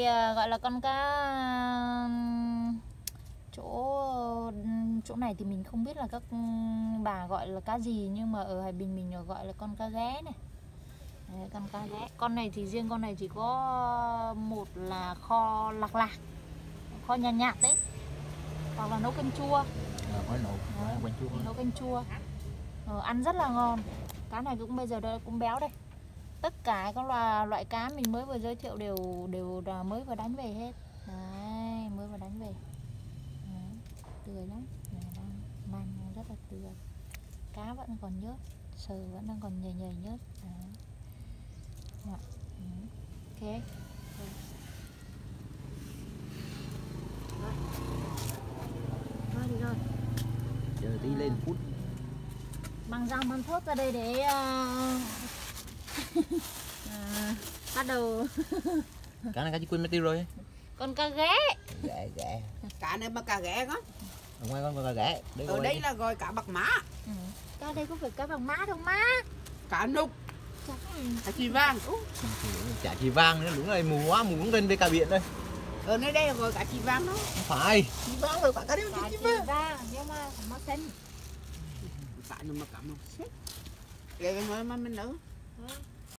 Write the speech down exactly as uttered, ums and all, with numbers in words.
thì gọi là con cá chỗ chỗ này thì mình không biết là các bà gọi là cá gì, nhưng mà ở Hải Bình mình gọi là con cá ghé này. Đấy, con cá ghé. Con này thì riêng con này chỉ có một là kho lạc lạc, kho nhạt nhạt đấy, hoặc là nấu canh chua. Mới nấu, mới nấu canh chua. Nấu canh chua. Ờ, ăn rất là ngon. Cá này cũng bây giờ đây cũng béo đây. Tất cả các loại, loại cá mình mới vừa giới thiệu đều đều là mới vừa đánh về hết. Đấy, mới vừa đánh về. Đấy, tươi lắm, đang man rất là tươi. Cá vẫn còn nhớt, sờ vẫn đang còn nhầy nhầy nhớt. Đấy. Đó. Ok. Thôi đi rồi. Giờ tí lên phút. Mang rau mang thốt ra đây để uh... à, bắt đầu. Cá này cá chỉ quên mất tiêu rồi. Con cá ghé. Ghé ghé. Cá này mà cá ghé đó. Ở ngoài con cá ghé. Đây ở đây đi. Là gọi cá bạc má. Ừ. Cá đây có phải cá bạc má đâu má. Cá nục. Chả... Cá chì vàng. Chả chì vàng nữa, đúng rồi, mù quá, mù cũng lên về cá biển đây. Ở nơi đây là gọi cá chì vàng đó. Không phải. Chì vàng rồi, cá đấy mà chì vàng. Cá chì vàng, nhưng mà không có xanh. Tại nó mà cảm ơn. Để cái nói mà mình nữa.